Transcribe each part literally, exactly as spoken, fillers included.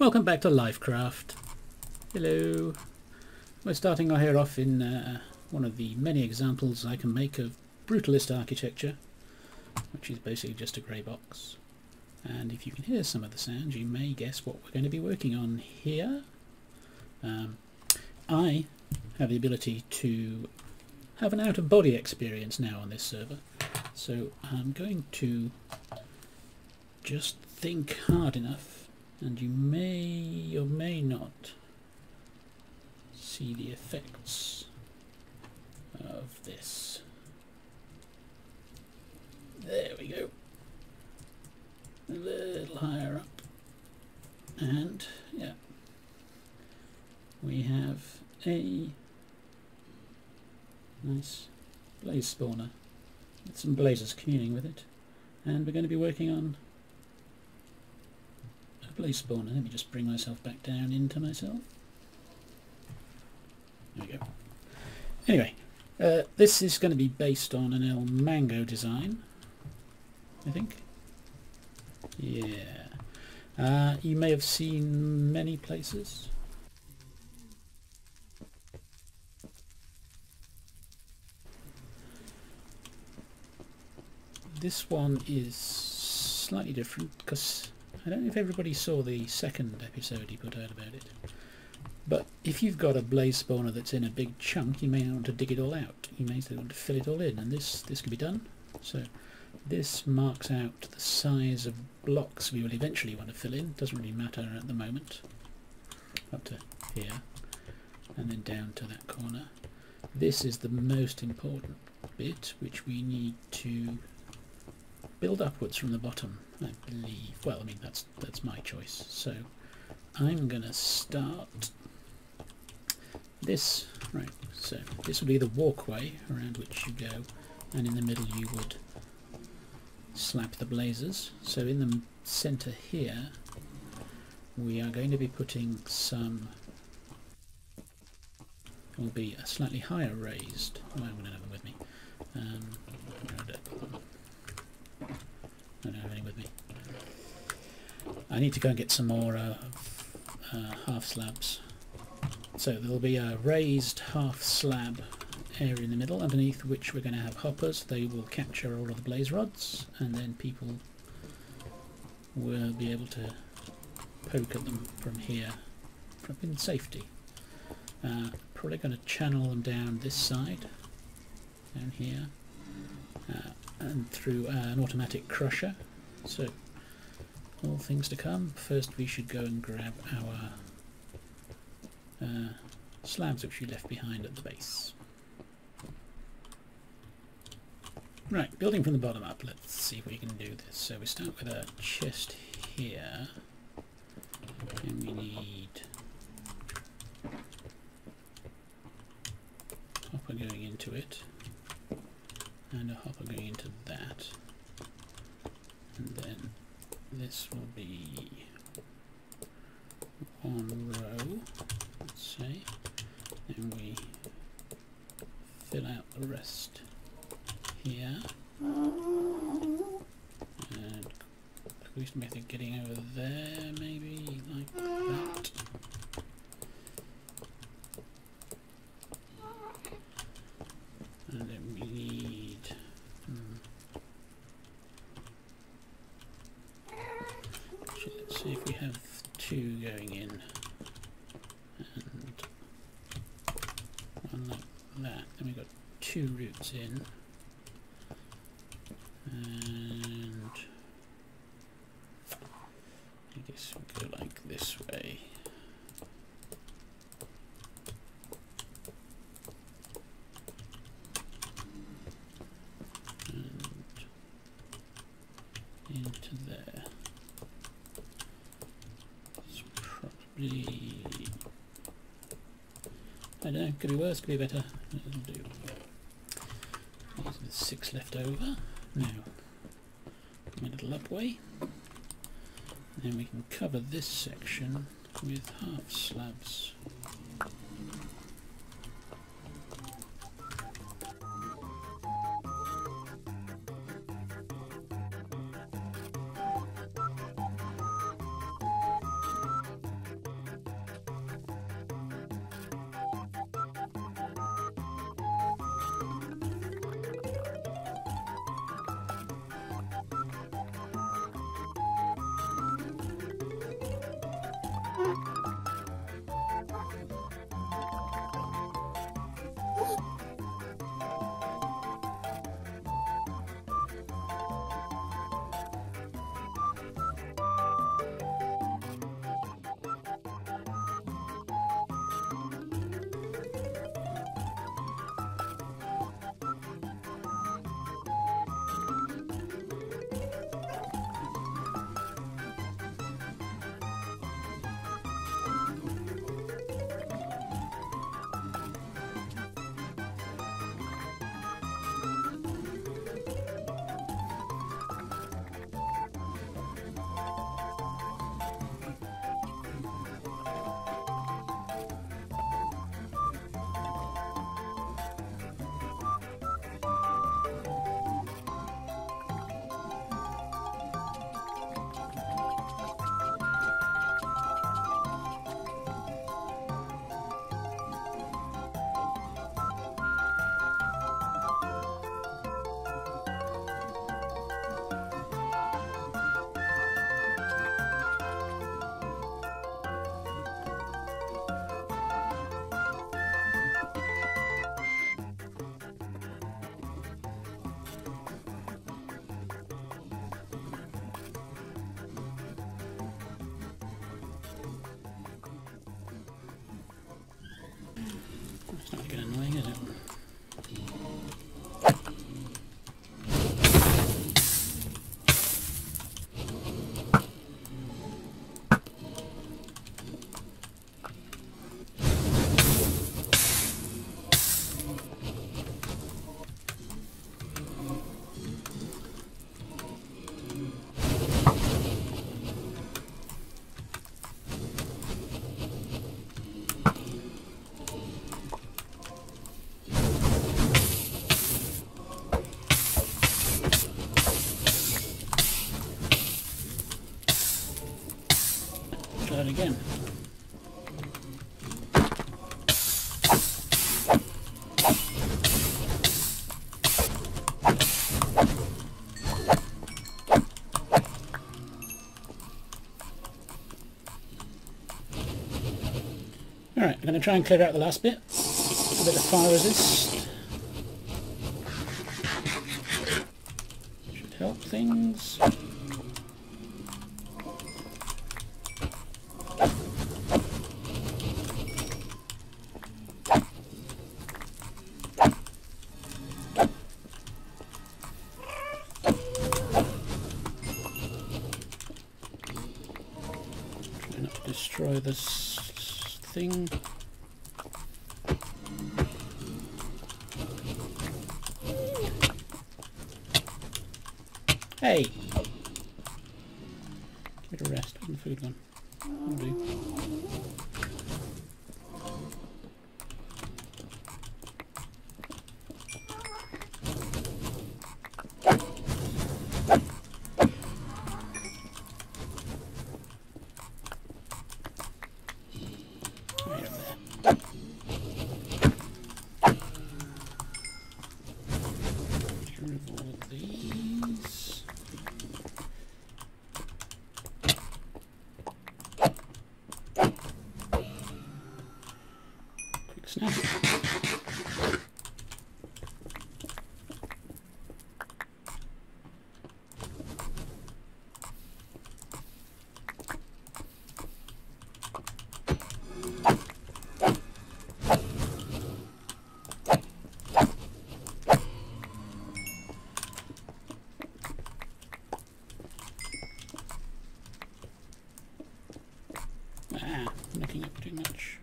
Welcome back to Lyfcraft. Hello. We're starting our hair off in uh, one of the many examples I can make of brutalist architecture, which is basically just a grey box. And if you can hear some of the sounds, you may guess what we're going to be working on here. Um, I have the ability to have an out-of-body experience now on this server, so I'm going to just think hard enough, and you may or may not see the effects of this. There we go. A little higher up, and yeah, we have a nice blaze spawner with some blazes communing with it, and we're going to be working on a blaze spawner. Let me just bring myself back down into myself. There we go. Anyway, uh, this is going to be based on an El Mango design, I think. Yeah, uh, you may have seen many places. This one is slightly different because I don't know if everybody saw the second episode he put out about it. But if you've got a blaze spawner that's in a big chunk, you may not want to dig it all out. You may want to fill it all in, and this this can be done. So this marks out the size of blocks we will eventually want to fill in. Doesn't really matter at the moment. Up to here, and then down to that corner. This is the most important bit, which we need to build upwards from the bottom, I believe. Well, I mean, that's that's my choice. So I'm gonna start this. Right, so this would be the walkway around which you go, and in the middle you would slap the blazers. So in the center here we are going to be putting some, will be a slightly higher raised, oh, I'm going to have them with me. um, I don't have any with me. I need to go and get some more uh, uh, half slabs. So there'll be a raised half slab area in the middle, underneath which we're going to have hoppers. They will capture all of the blaze rods, and then people will be able to poke at them from here, from in safety. Uh, probably going to channel them down this side, down here, uh, and through uh, an automatic crusher. So all things to come. First we should go and grab our uh, slabs which we left behind at the base. Right, building from the bottom up, let's see if we can do this. So we start with a chest here, and we need hopper going into it, and a hopper going into that, and then this will be one row, let's say, and we fill out the rest here, and quickest method getting over there, maybe like that. And then we need hmm. Actually, let's see if we have two going in and one like that. Then we've got two roots in. And I guess we'll go like this way. And into there. It's probably, I don't know, could be worse, could be better. It'll do. There's six left over. Now, a little up way, and then we can cover this section with half slabs. fucking annoying, isn't it? Again. All right, I'm going to try and clear out the last bit. A bit of fire resist should help things. Destroy this thing. Hey! Give it a rest. Where's the food gone? That'll do. Snap. Ah, looking up too much.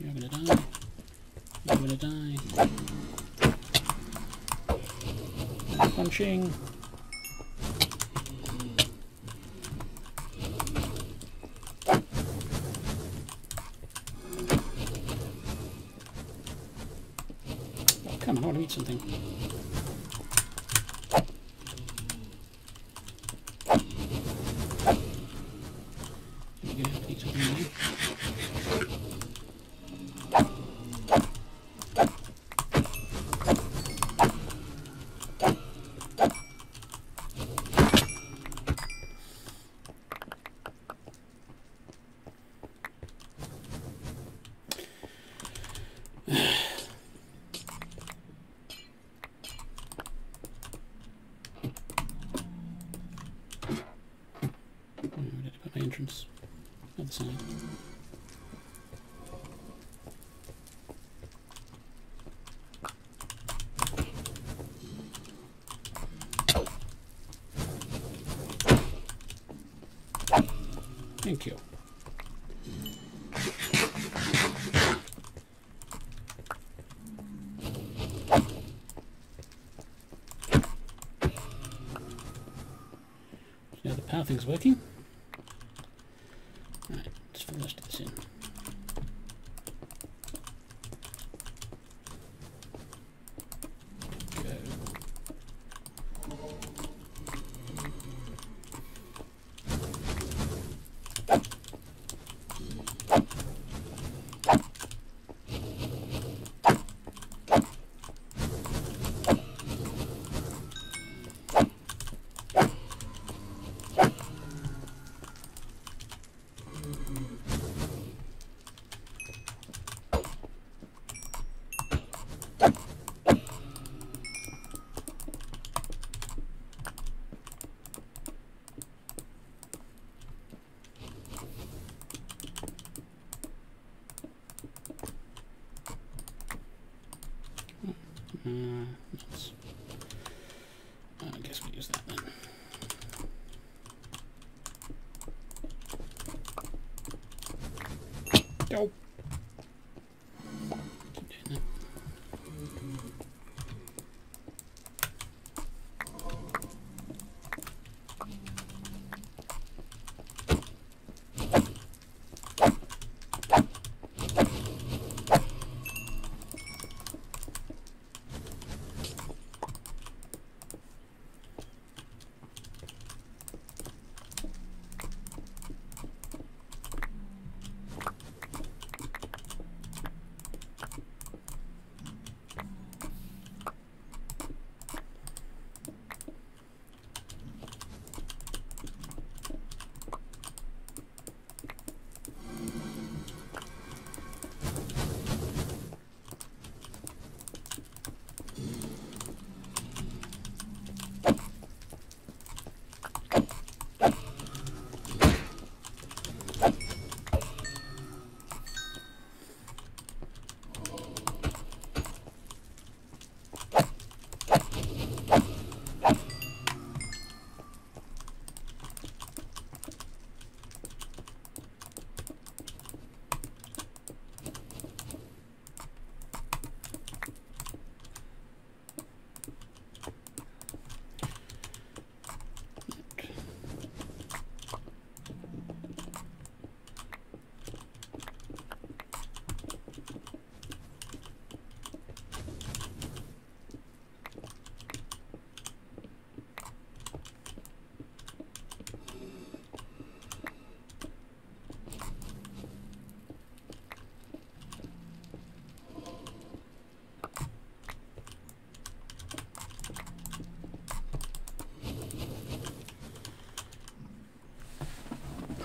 You're gonna die. You're gonna die. Punching. Oh, come on, I want to eat something. Entrance. Other side. Thank you. Now the power thing's working. Right, just put the rest of this in. Go. Uh, let's, I guess we use that then. Nope. Keep doing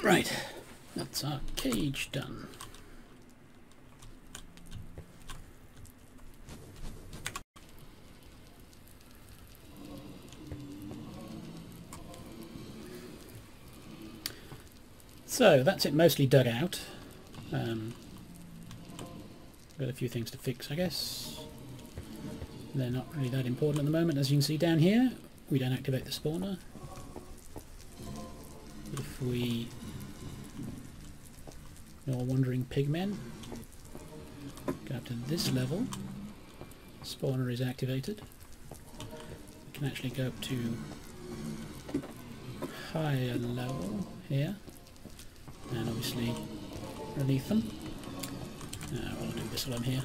Right, that's our cage done. So that's it, mostly dug out. Um, got a few things to fix, I guess. They're not really that important at the moment. As you can see down here, we don't activate the spawner. If we... More wandering pigmen. Go up to this level. Spawner is activated. We can actually go up to higher level here, and obviously relieve them. Now I'll do this while I'm here.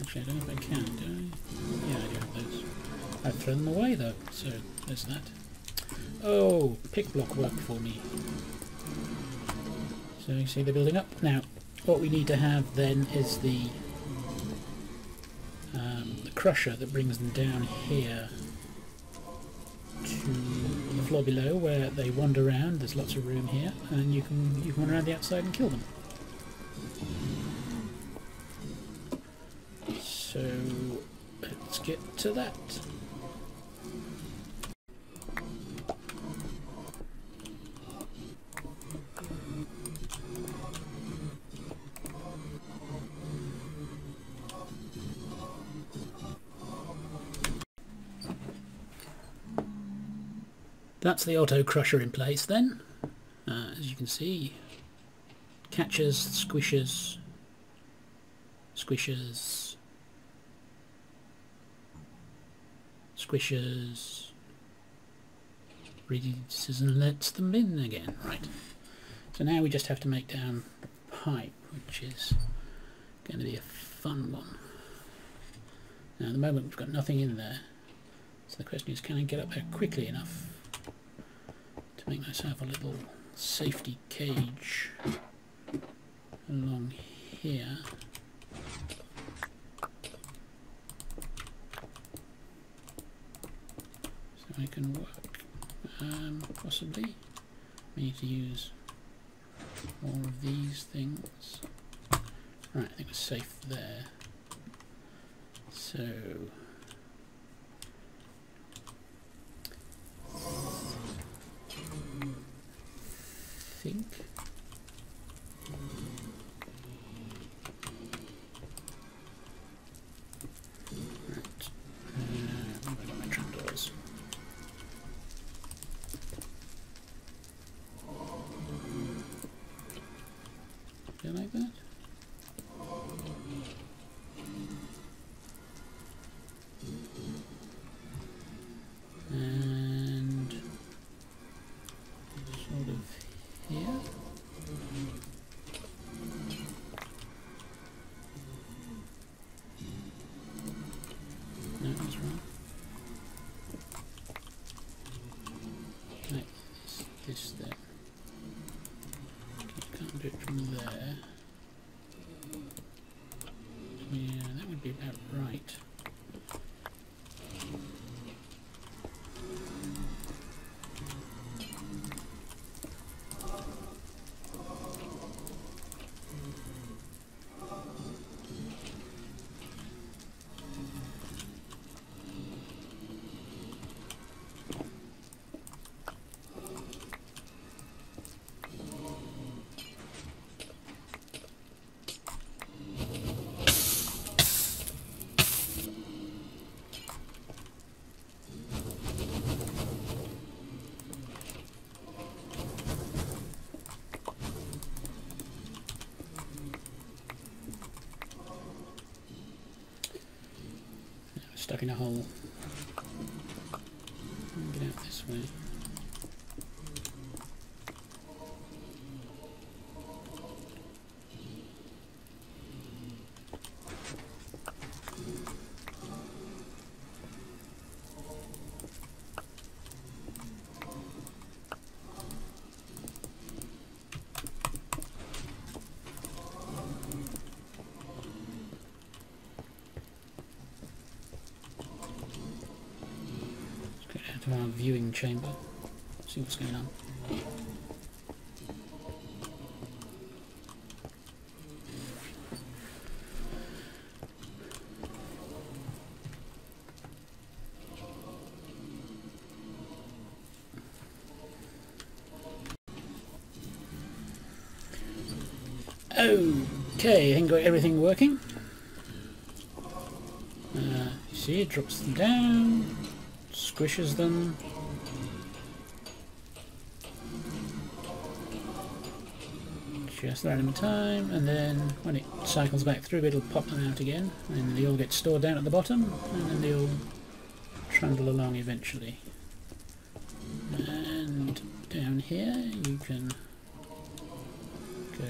Actually, I don't know if I can. Do I? Yeah, I do have those. I've thrown them away though, so there's that. Oh, pick block worked for me. So you see they're building up. Now, what we need to have then is the um, the crusher that brings them down here to the floor below, where they wander around. There's lots of room here, and you can you can wander around the outside and kill them. So let's get to that. That's the auto crusher in place then. Uh, as you can see, catches, squishes, squishes, squishes, releases and lets them in again. Right. So now we just have to make down the pipe, which is going to be a fun one. Now at the moment we've got nothing in there, so the question is, can I get up there quickly enough? Make myself a little safety cage along here. So I can work, um, possibly. I need to use all of these things. Right, I think we're safe there. So... I think Stuck in a hole. Get out this way. Our viewing chamber, see what's going on. Okay, I think got everything working. Uh, see, it drops them down. Squishes them. Just that in time, and then when it cycles back through, it'll pop them out again, and they all get stored down at the bottom, and then they'll trundle along eventually. And down here, you can go.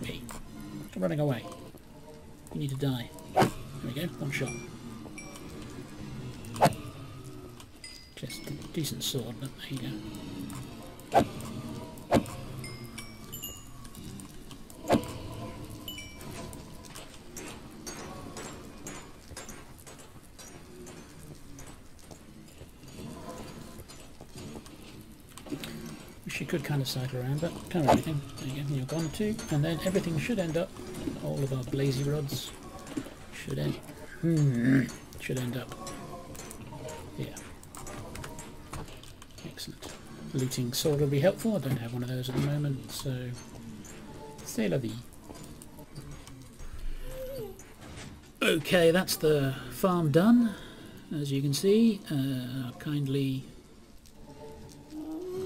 Wait, I'm running away. You need to die. There we go, one shot. Just a decent sword, but there you go. Wish you could kind of cycle around, but can't everything. There you go, you're gone too. And then everything should end up, all of our blazy rods should end, hmm, should end up. Yeah. Excellent. Looting sword will be helpful. I don't have one of those at the moment, so c'est la vie. Okay, that's the farm done. As you can see, uh, kindly...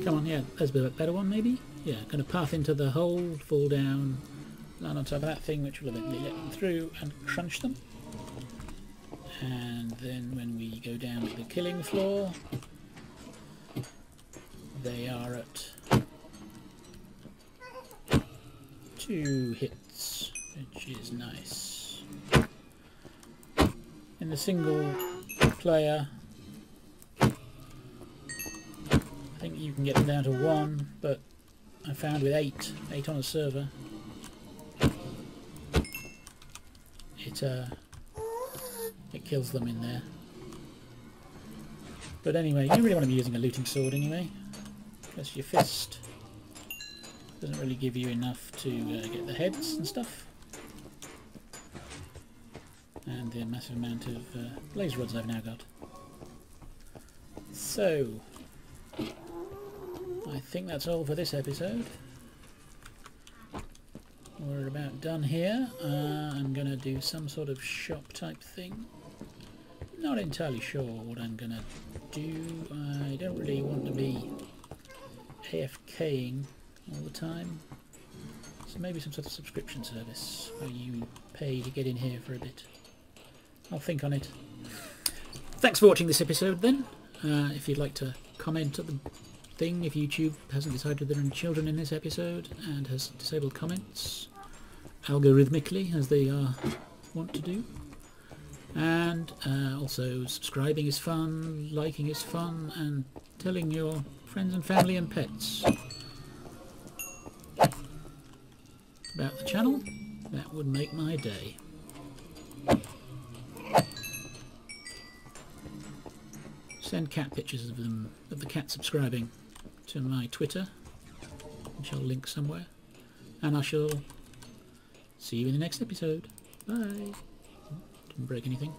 Come on, yeah, there's a better one maybe? Yeah, going to path into the hole, fall down, land on top of that thing which will eventually let them through and crunch them. And then when we go down to the killing floor, they are at two hits, which is nice. In the single player, I think you can get them down to one, but I found with eight, eight on a server, it uh, it kills them in there. But anyway, you really want to be using a looting sword anyway. That's your fist. Doesn't really give you enough to uh, get the heads and stuff. And the massive amount of uh, blaze rods I've now got. So, I think that's all for this episode. We're about done here. Uh, I'm going to do some sort of shop type thing. Not entirely sure what I'm going to do. I don't really want to be AFKing all the time. So maybe some sort of subscription service where you pay to get in here for a bit. I'll think on it. Thanks for watching this episode then. Uh, if you'd like to comment at the thing, if YouTube hasn't decided there are any children in this episode and has disabled comments algorithmically as they are want to do. And uh, also subscribing is fun, liking is fun, and telling your friends and family and pets about the channel. That would make my day. Send cat pictures of them, of the cat subscribing, to my Twitter, which I'll link somewhere, and I shall see you in the next episode. Bye. Didn't break anything.